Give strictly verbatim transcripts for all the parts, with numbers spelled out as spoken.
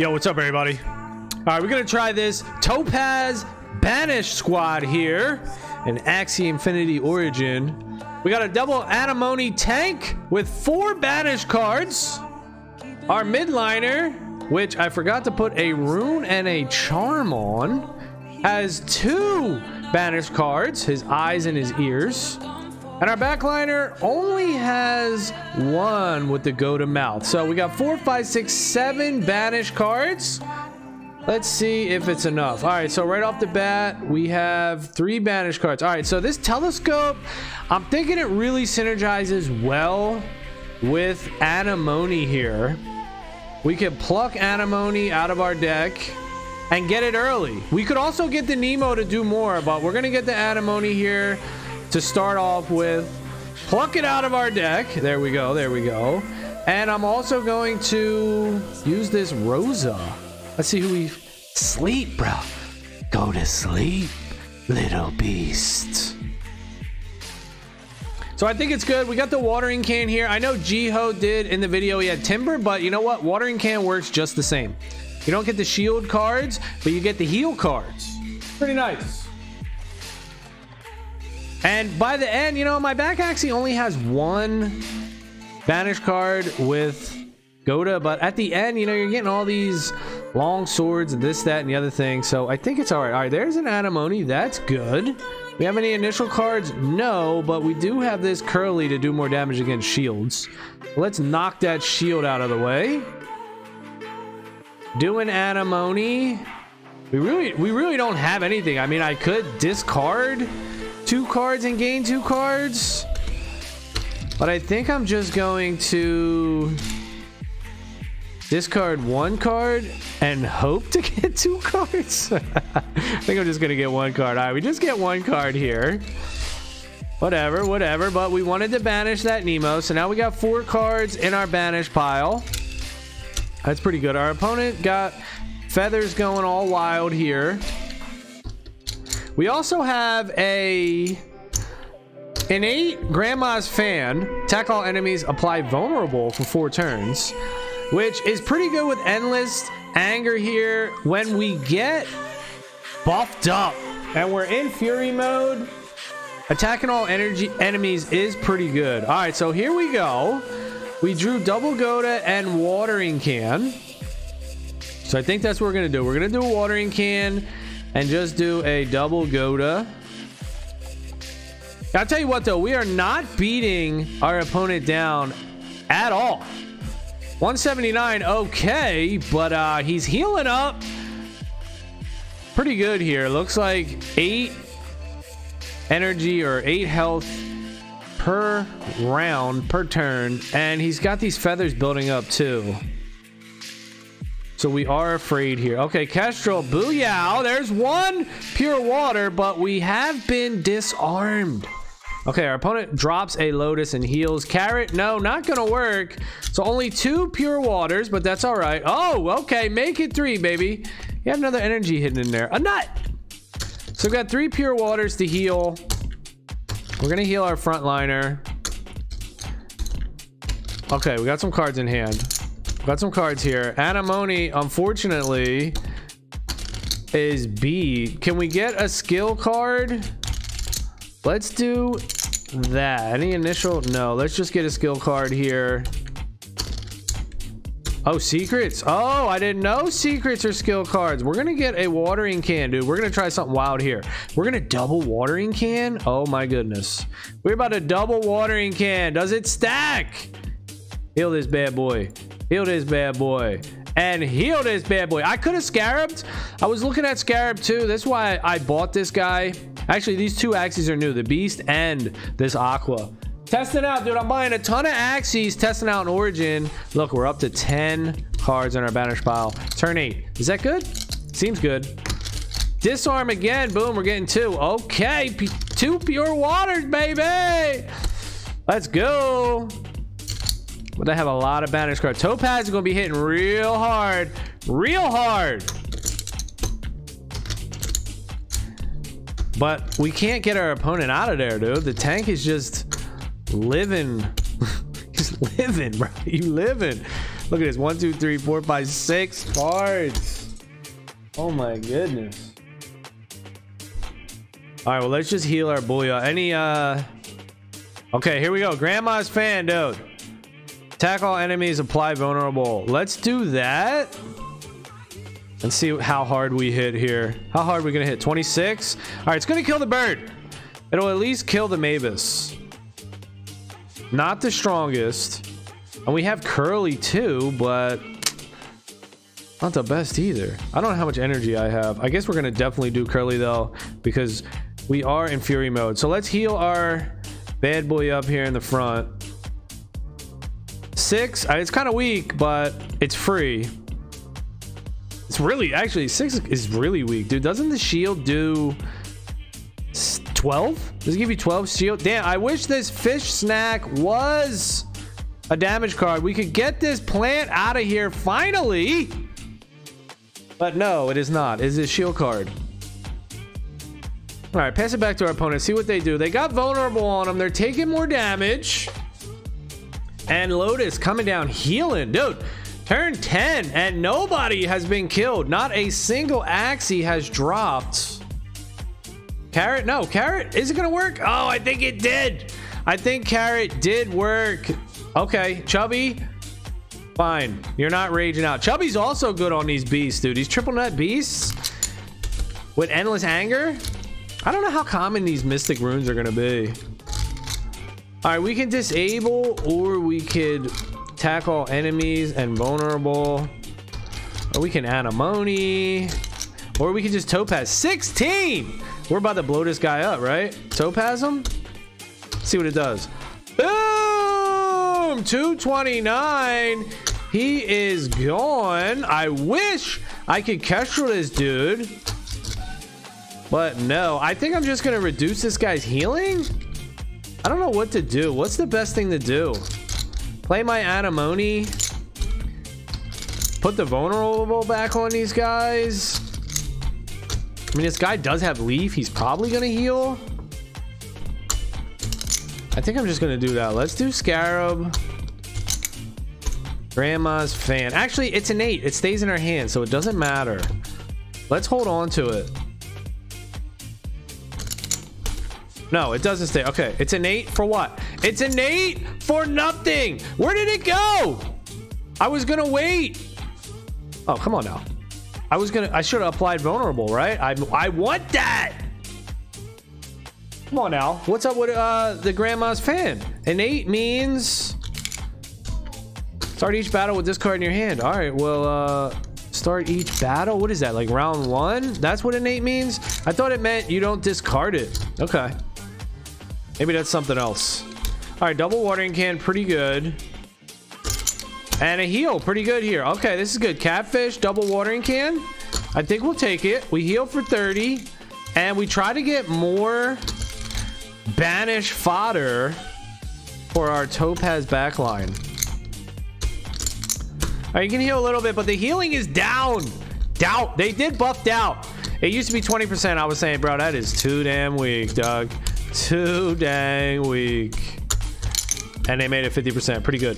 Yo, what's up, everybody? All right, we're gonna try this Topaz Banish Squad here, an Axie Infinity Origin. We got a double Adamoni tank with four Banish cards. Our midliner, which I forgot to put a rune and a charm on, has two Banish cards, his eyes and his ears. And our backliner only has one with the Goda mouth. So we got four, five, six, seven Banish cards. Let's see if it's enough. All right, so right off the bat, we have three Banish cards. All right, so this telescope, I'm thinking it really synergizes well with Anemone here. We could pluck Anemone out of our deck and get it early. We could also get the Nemo to do more, but we're gonna get the Anemone here to start off with. Pluck it out of our deck. There we go, there we go. And I'm also going to use this Rosa. Let's see who we... Sleep, bro. Go to sleep, little beast. So I think it's good. We got the watering can here. I know Jiho did in the video, he had timber, but you know what? Watering can works just the same. You don't get the shield cards, but you get the heal cards. Pretty nice. And by the end, you know, my back Axie only has one Banish card with Gota, but at the end, you know, you're getting all these long swords and this, that, and the other thing, so I think it's all right. All right, there's an Adamoni. That's good. We have any initial cards? No, but we do have this Curly to do more damage against shields. Let's knock that shield out of the way. Do an Adamoni. We really, we really don't have anything. I mean, I could discard two cards and gain two cards, but I think I'm just going to discard one card and hope to get two cards. I think I'm just gonna get one card. All right, we just get one card here. Whatever, whatever, but we wanted to banish that Nemo, so now we got four cards in our banish pile. That's pretty good. Our opponent got feathers going all wild here. We also have a innate Grandma's Fan. Attack all enemies, apply vulnerable for four turns, which is pretty good with Endless Anger here. When we get buffed up and we're in Fury mode, attacking all energy enemies is pretty good. All right, so here we go. We drew double Gota and Watering Can. So I think that's what we're gonna do. We're gonna do a Watering Can and just do a double Gota. I'll tell you what though, we are not beating our opponent down at all. one seventy-nine, okay, but uh, he's healing up pretty good here. Looks like eight energy or eight health per round, per turn. And he's got these feathers building up too. So we are afraid here. Okay, Castro, booyao. There's one pure water, but we have been disarmed. Okay, our opponent drops a Lotus and heals. Carrot, no, not gonna work. So only two pure waters, but that's all right. Oh, okay, make it three, baby. You have another energy hidden in there. A nut. So we've got three pure waters to heal. We're gonna heal our frontliner. Okay, we got some cards in hand. Got some cards here. Anemone, unfortunately, is B. Can we get a skill card? Let's do that. Any initial? No, let's just get a skill card here. Oh, secrets. Oh, I didn't know secrets are skill cards. We're gonna get a watering can, dude. We're gonna try something wild here. We're gonna double watering can. Oh my goodness. We're about to double watering can. Does it stack? Heal this bad boy. Heal this bad boy. And heal this bad boy. I could have Scarabed. I was looking at Scarab too. That's why I bought this guy. Actually, these two Axies are new. The Beast and this Aqua. Testing out, dude. I'm buying a ton of Axies. Testing out an Origin. Look, we're up to ten cards in our Banish pile. Turn eight. Is that good? Seems good. Disarm again. Boom, we're getting two. Okay. P two pure waters, baby. Let's go. But they have a lot of banish cards. Topaz is going to be hitting real hard. Real hard. But we can't get our opponent out of there, dude. The tank is just living. He's living, bro. You living. Look at this. One, two, three, four, five, six cards. Oh my goodness. All right, well, let's just heal our booyah. Any, uh... Okay, here we go. Grandma's fan, dude. Attack all enemies, apply vulnerable. Let's do that. And see how hard we hit here. How hard are we gonna hit? twenty-six? All right, it's gonna kill the bird. It'll at least kill the Mabus. Not the strongest. And we have Curly too, but not the best either. I don't know how much energy I have. I guess we're gonna definitely do Curly though, because we are in Fury mode. So let's heal our bad boy up here in the front. Six, it's kind of weak, but it's free. It's really, actually, six is really weak, dude. Doesn't the shield do twelve? Does it give you twelve shield? Damn, I wish this fish snack was a damage card. We could get this plant out of here finally. But no, it is not. It's a shield card. All right, pass it back to our opponent. See what they do. They got vulnerable on them. They're taking more damage. And Lotus coming down healing, dude. Turn ten, and nobody has been killed. Not a single Axie has dropped. Carrot, no, Carrot, is it gonna work? Oh, I think it did. I think Carrot did work. Okay, Chubby, fine. You're not raging out. Chubby's also good on these beasts, dude. These triple net beasts with endless anger. I don't know how common these mystic runes are gonna be. All right, we can disable, or we could attack all enemies and vulnerable, or we can Anemone, or we can just Topaz. Sixteen. We're about to blow this guy up, right? Topaz him, see what it does. Boom. Two twenty-nine. He is gone. I wish I could Castro this dude, but no. I think I'm just gonna reduce this guy's healing. I don't know what to do. What's the best thing to do? Play my Adamoni. Put the vulnerable back on these guys. I mean, this guy does have leaf. He's probably gonna heal. I think I'm just gonna do that. Let's do Scarab. Grandma's fan. Actually, it's innate. It stays in our hand, so it doesn't matter. Let's hold on to it. No, it doesn't stay. Okay, it's innate for what? It's innate for nothing. Where did it go? I was gonna wait. Oh, come on now. I was gonna, I should have applied vulnerable, right? I, I want that. Come on now. What's up with uh, the grandma's fan? Innate means start each battle with this card in your hand. All right, well, uh, start each battle. What is that, like round one? That's what innate means? I thought it meant you don't discard it. Okay. Maybe that's something else. All right, double watering can, pretty good. And a heal, pretty good here. Okay, this is good. Catfish, double watering can. I think we'll take it. We heal for thirty. And we try to get more banish fodder for our Topaz backline. All right, you can heal a little bit, but the healing is down. Doubt. They did buff Doubt. It used to be twenty percent. I was saying, bro, that is too damn weak, Doug. Too dang weak. And they made it fifty percent. Pretty good.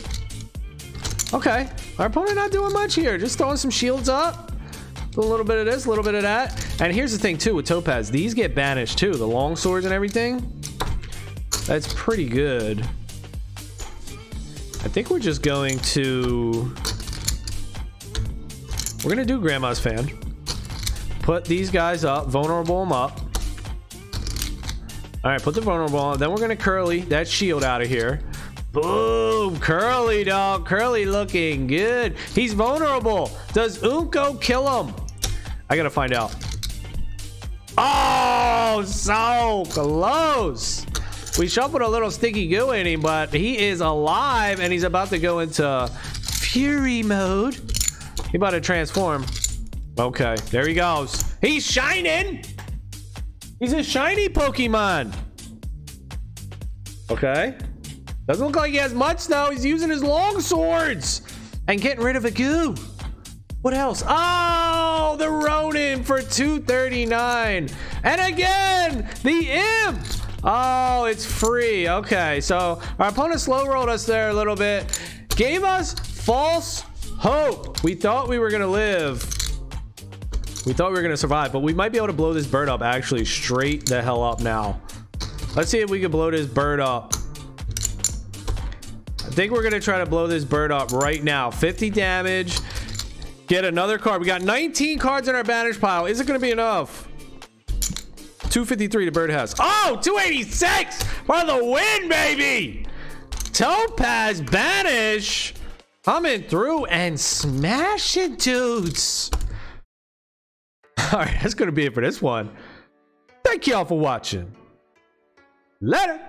Okay. Our opponent not doing much here. Just throwing some shields up. A little bit of this, a little bit of that. And here's the thing, too, with Topaz. These get banished, too. The long swords and everything. That's pretty good. I think we're just going to... We're going to do Grandma's Fan. Put these guys up. Vulnerable them up. All right, put the vulnerable on. Then we're going to Curly that shield out of here. Boom. Curly, dog. Curly looking good. He's vulnerable. Does Unko kill him? I gotta find out. Oh, so close. We shuffled a little sticky goo in him, but he is alive, and he's about to go into fury mode. He about to transform. Okay, there he goes. He's shining. He's a shiny Pokemon. Okay. Doesn't look like he has much, though. He's using his long swords and getting rid of a goo. What else? Oh, the Ronin for two thirty-nine. And again, the imp. Oh, it's free. Okay, so our opponent slow rolled us there a little bit. Gave us false Hope! We thought we were gonna live. We thought we were gonna survive, but we might be able to blow this bird up actually straight the hell up now. Let's see if we can blow this bird up. I think we're gonna try to blow this bird up right now. fifty damage. Get another card. We got nineteen cards in our banish pile. Is it gonna be enough? two fifty-three the bird has. Oh, two eighty-six for the win, baby! Topaz Banish coming through and smashing dudes. All right, that's gonna be it for this one. Thank y'all for watching. Later.